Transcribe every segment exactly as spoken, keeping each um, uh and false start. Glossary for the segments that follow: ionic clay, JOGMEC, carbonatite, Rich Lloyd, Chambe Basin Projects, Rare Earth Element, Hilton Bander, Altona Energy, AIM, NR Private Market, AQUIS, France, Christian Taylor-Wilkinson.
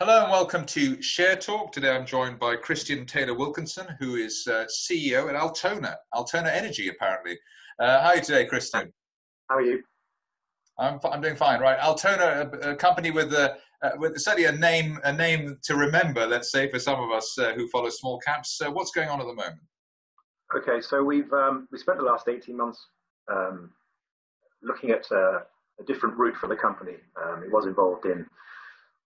Hello and welcome to Share Talk. Today I'm joined by Christian Taylor-Wilkinson, who is uh, C E O at Altona, Altona Energy apparently. Uh, how are you today, Christian? How are you? I'm, I'm doing fine, right. Altona, a, a company with, a, uh, with certainly a name, a name to remember, let's say, for some of us uh, who follow small caps. Uh, what's going on at the moment? Okay, so we've um, we spent the last eighteen months um, looking at uh, a different route for the company. Um, it was involved in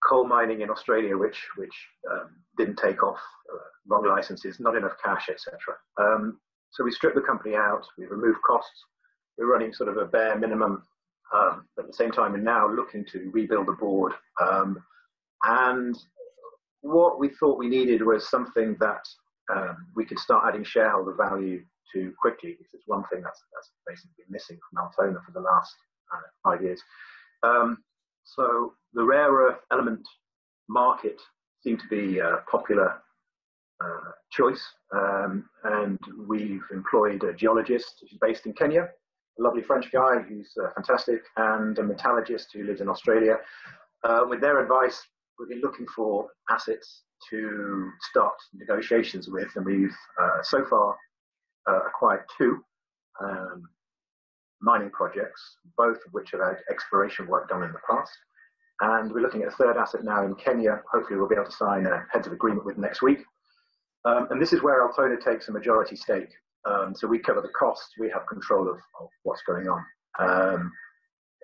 coal mining in Australia, which which um, didn't take off, uh, long licenses, not enough cash, et cetera. Um, so we stripped the company out, we removed costs, we're running sort of a bare minimum. Um, at the same time, we're now looking to rebuild the board. Um, and what we thought we needed was something that um, we could start adding shareholder value to quickly, because it's one thing that's, that's basically been missing from Altona for the last uh, five years. Um, So the rare earth element market seemed to be a popular uh, choice, um, and we've employed a geologist who's based in Kenya, a lovely French guy who's uh, fantastic, and a metallurgist who lives in Australia. Uh, with their advice, we've been looking for assets to start negotiations with, and we've uh, so far uh, acquired two. Um, mining projects, both of which have had exploration work done in the past. And we're looking at a third asset now in Kenya. Hopefully we'll be able to sign a heads of agreement with next week. Um, and this is where Altona takes a majority stake. Um, so we cover the costs, we have control of, of what's going on. Um,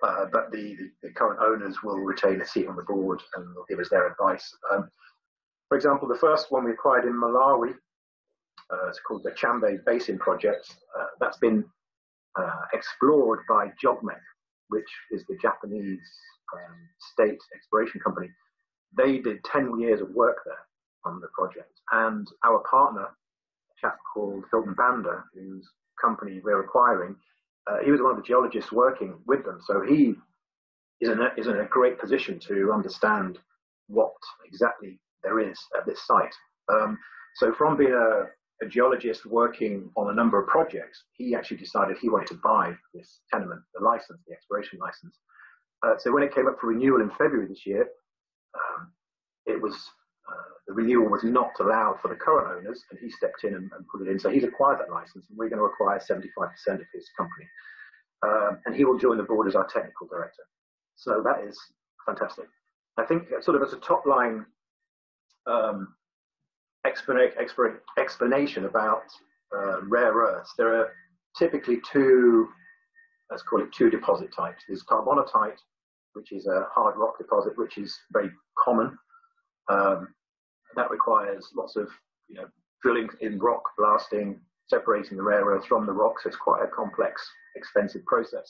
uh, but the, the current owners will retain a seat on the board and will give us their advice. Um, for example, the first one we acquired in Malawi, uh, it's called the Chambe Basin Projects. Uh, that's been Uh, explored by JOGMEC, which is the Japanese um, state exploration company. They did ten years of work there on the project, and our partner, a chap called Hilton Bander, whose company we're acquiring, uh, he was one of the geologists working with them, so he is in a, is in a great position to understand what exactly there is at this site. Um, so from being a a geologist working on a number of projects, he actually decided he wanted to buy this tenement, the license, the exploration license. Uh, so when it came up for renewal in February this year, um, it was, uh, the renewal was not allowed for the current owners, and he stepped in and, and put it in. So he's acquired that license, and we're going to acquire seventy-five percent of his company. Um, and he will join the board as our technical director. So that is fantastic. I think sort of as a top line, um, explanation about uh, rare earths. There are typically two, let's call it two deposit types. There's carbonatite, which is a hard rock deposit, which is very common. Um, that requires lots of you know drilling in rock, blasting, separating the rare earth from the rock. So it's quite a complex, expensive process.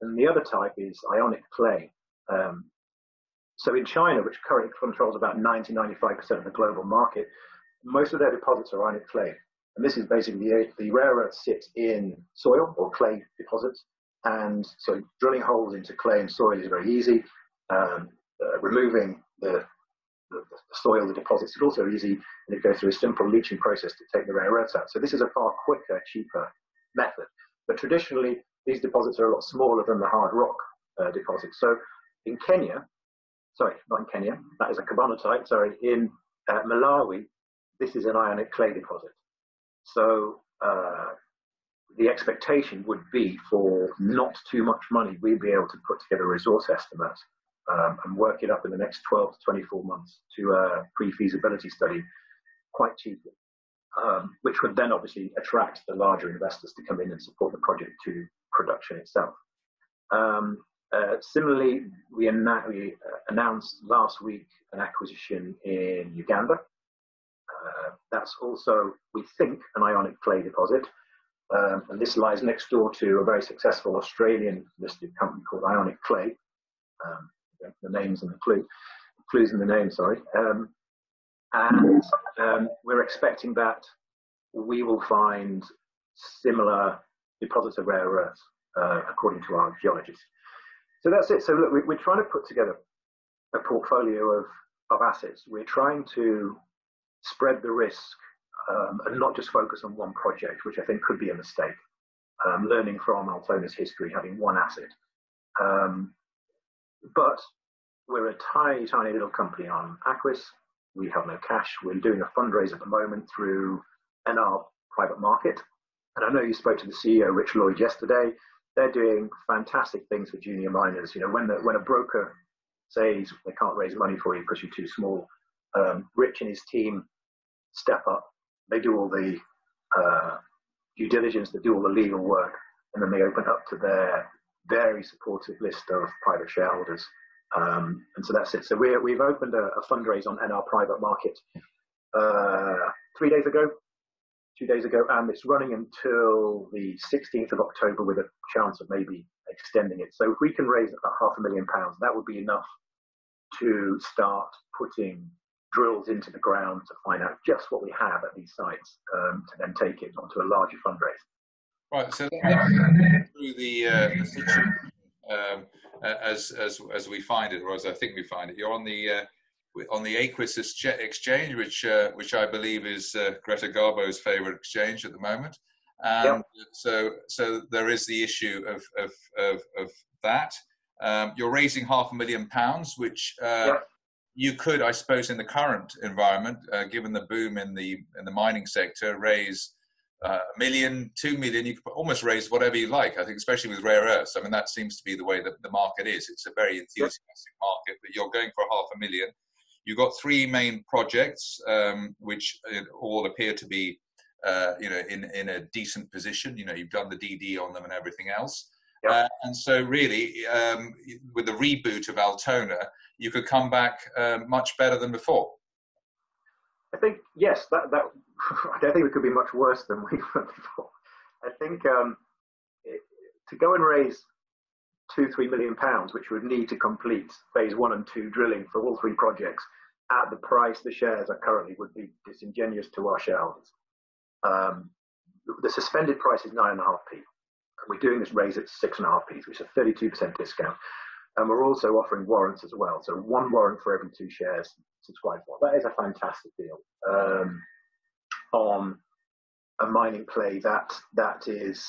And the other type is ionic clay. Um, so in China, which currently controls about ninety to ninety-five percent of the global market, most of their deposits are ionic clay, and this is basically the, the rare earth sits in soil or clay deposits, and so drilling holes into clay and soil is very easy. Um, uh, removing the, the, the soil, the deposits is also easy, and it goes through a simple leaching process to take the rare earths out. So this is a far quicker, cheaper method. But traditionally, these deposits are a lot smaller than the hard rock uh, deposits. So in Kenya, sorry, not in Kenya, that is a carbonatite. Sorry, in uh, Malawi. This is an ionic clay deposit. So uh, the expectation would be for not too much money, we'd be able to put together a resource estimate um, and work it up in the next twelve to twenty-four months to a pre-feasibility study quite cheaply, um, which would then obviously attract the larger investors to come in and support the project to production itself. Um, uh, similarly, we, anna we uh, announced last week an acquisition in Uganda. Uh, that's also, we think, an ionic clay deposit, um, and this lies next door to a very successful Australian-listed company called Ionic Clay. Um, the names and the clue, clues in the name, sorry. Um, and um, we're expecting that we will find similar deposits of rare earths, uh, according to our geologists. So that's it. So look, we, we're trying to put together a portfolio of of assets. We're trying to spread the risk um, and not just focus on one project, which I think could be a mistake. Um, learning from Altona's history, having one asset, um, but We're a tiny, tiny little company on AQUIS. We have no cash. We're doing a fundraise at the moment through N R Private Market. And I know you spoke to the C E O, Rich Lloyd, yesterday. They're doing fantastic things for junior miners. You know, when, the, when a broker says they can't raise money for you because you're too small, um, Rich and his team step up. They do all the uh, due diligence, they do all the legal work, and then they open up to their very supportive list of private shareholders. Um, and so that's it. So we're, we've opened a, a fundraise on N R Private Market uh, three days ago, two days ago, and it's running until the sixteenth of October with a chance of maybe extending it. So if we can raise about half a million pounds, that would be enough to start putting drills into the ground to find out just what we have at these sites, um, to then take it onto a larger fundraise. Right, so let's go through the, uh, the situation um, as, as, as we find it, or as I think we find it. You're on the, uh, on the AQUIS exchange, which, uh, which I believe is uh, Greta Garbo's favourite exchange at the moment. Um, yep. So, so there is the issue of, of, of, of that. Um, you're raising half a million pounds, which uh, yep. you could, I suppose, in the current environment, uh, given the boom in the in the mining sector, raise uh, a million, two million. You could almost raise whatever you like. I think, especially with rare earths. I mean, that seems to be the way that the market is. It's a very enthusiastic yep. market, but you're going for half a million. You've got three main projects, um, which all appear to be, uh, you know, in in a decent position. You know, you've done the D D on them and everything else. Yep. Uh, and so really, um, with the reboot of Altona, you could come back uh, much better than before. I think, yes, that, that, I don't think we could be much worse than we were before. I think um, it, to go and raise two, three million pounds, which would need to complete phase one and two drilling for all three projects at the price the shares are currently would be disingenuous to our shareholders. Um, the suspended price is nine and a half p. We're doing this raise at six and a half p's, which is a thirty-two percent discount. And we're also offering warrants as well. So one warrant for every two shares subscribed for. That is a fantastic deal. Um, on a mining play, that that is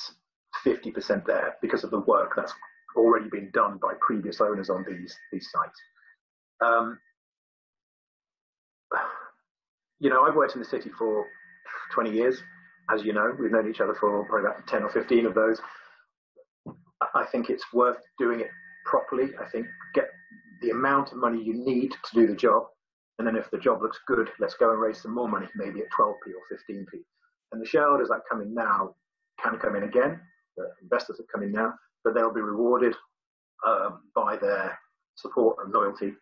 fifty percent there because of the work that's already been done by previous owners on these, these sites. Um, you know, I've worked in the city for twenty years. As you know, we've known each other for probably about ten or fifteen of those. I think it's worth doing it properly. I think get the amount of money you need to do the job, and then if the job looks good, let's go and raise some more money, maybe at twelve p or fifteen p. And the shareholders that come in now can come in again, the investors that come in now, but they'll be rewarded um, by their support and loyalty.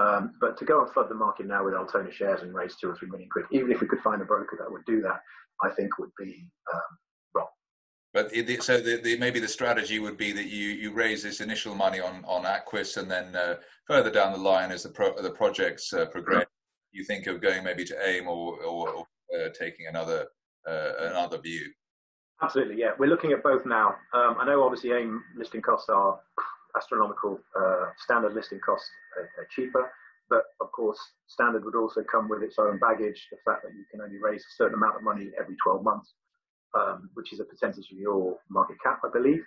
Um, but to go and flood the market now with Altona shares and raise two or three million quid, even if we could find a broker that would do that, I think would be um, wrong. But the, so the, the, maybe the strategy would be that you, you raise this initial money on, on AQUIS, and then uh, further down the line as the, pro, the projects uh, progress, right. you think of going maybe to AIM or, or uh, taking another, uh, another view. Absolutely, yeah. We're looking at both now. Um, I know obviously AIM listing costs are astronomical, uh, standard listing costs are, are cheaper, but of course standard would also come with its own baggage, the fact that you can only raise a certain amount of money every twelve months, um, which is a percentage of your market cap, I believe.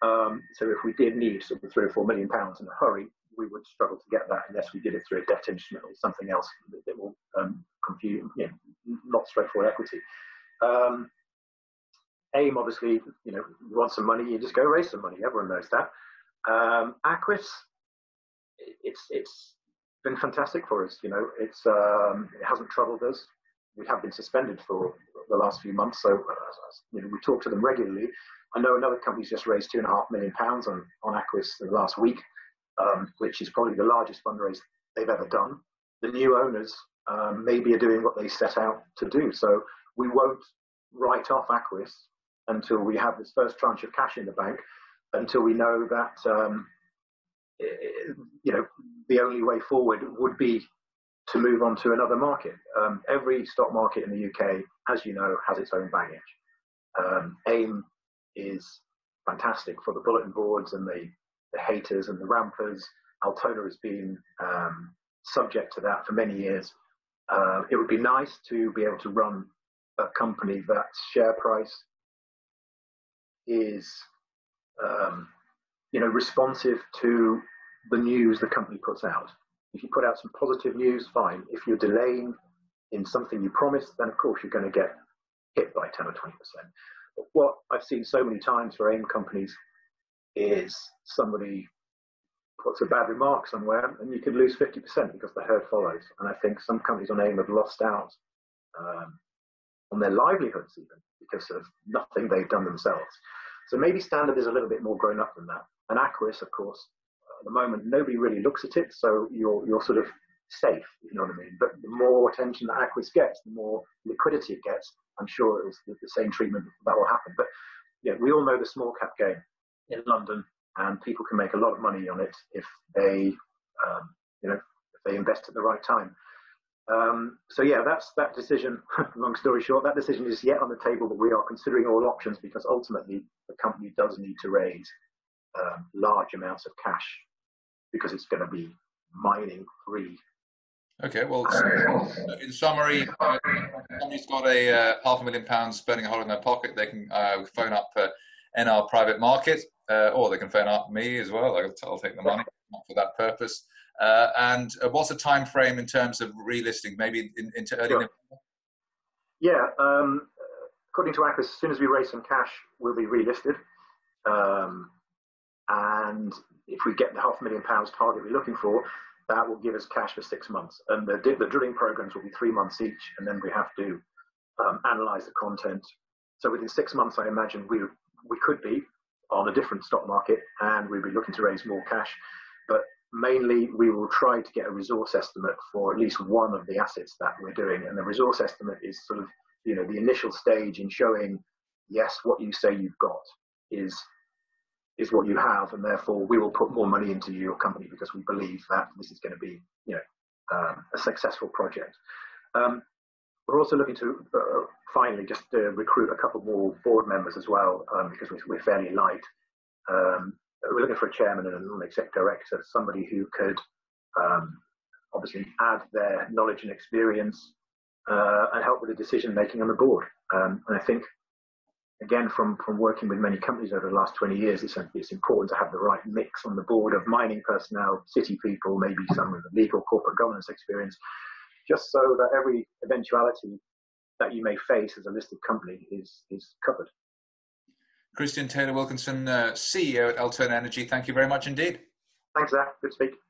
Um, so if we did need sort of three or four million pounds in a hurry, we would struggle to get that unless we did it through a debt instrument or something else that, that will um, compute, you know, not straightforward equity. Um, AIM, obviously, you know, you want some money, you just go raise some money, everyone knows that. Um, AQUIS, it's it's been fantastic for us. You know, it's um, it hasn't troubled us. We have been suspended for the last few months, so uh, you know, we talk to them regularly. I know another company's just raised two and a half million pounds on on AQUIS in the last week, um, which is probably the largest fundraise they've ever done. The new owners um, maybe are doing what they set out to do, so we won't write off AQUIS until we have this first tranche of cash in the bank, until we know that, um, it, you know, the only way forward would be to move on to another market. Um, every stock market in the U K, as you know, has its own baggage. Um, AIM is fantastic for the bulletin boards and the, the haters and the rampers. Altona has been um, subject to that for many years. Uh, it would be nice to be able to run a company that share price is Um, you know, responsive to the news the company puts out. If you put out some positive news, fine. If you're delaying in something you promised, then of course you're going to get hit by ten or twenty percent. But what I've seen so many times for AIM companies is somebody puts a bad remark somewhere and you could lose fifty percent because the herd follows. And I think some companies on AIM have lost out um, on their livelihoods even because of nothing they've done themselves. So maybe standard is a little bit more grown up than that. And AQUIS, of course, at the moment, nobody really looks at it, so you're, you're sort of safe, you know what I mean? But the more attention that AQUIS gets, the more liquidity it gets. I'm sure it's the, the same treatment that will happen. But yeah, we all know the small cap game in London, and people can make a lot of money on it if they, um, you know, if they invest at the right time. Um, so yeah, that's that decision. Long story short, that decision is yet on the table, but we are considering all options because ultimately the company does need to raise um, large amounts of cash because it's going to be mining free. Okay, well, in summary, uh, somebody's got a uh, half a million pounds burning a hole in their pocket. They can uh, phone up uh, N R Private Market, uh, or they can phone up me as well. I'll, I'll take the money, not for that purpose. Uh, and uh, what's a time frame in terms of relisting? Maybe in, into early sure. November? Yeah, um, according to AQUIS, as soon as we raise some cash, we'll be relisted. Um, and if we get the half a million pounds target we're looking for, that will give us cash for six months. And the, the drilling programs will be three months each, and then we have to um, analyze the content. So within six months, I imagine we, we could be on a different stock market, and we'd be looking to raise more cash. But mainly, we will try to get a resource estimate for at least one of the assets that we're doing. And the resource estimate is sort of, you know, the initial stage in showing, yes, what you say you've got is is what you have, and therefore we will put more money into your company because we believe that this is going to be, you know, um, a successful project. Um, we're also looking to uh, finally just uh, recruit a couple more board members as well, um, because we're fairly light. Um, we're looking for a chairman and a non-exec director, somebody who could um, obviously add their knowledge and experience uh, and help with the decision making on the board. Um, and I think, again, from, from working with many companies over the last twenty years, it's, it's important to have the right mix on the board of mining personnel, city people, maybe some with legal corporate governance experience, just so that every eventuality that you may face as a listed company is, is covered. Christian Taylor-Wilkinson, uh, C E O at Altona Energy, thank you very much indeed. Thanks, Zach. Good to speak.